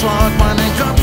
Schlag meinen Kopf.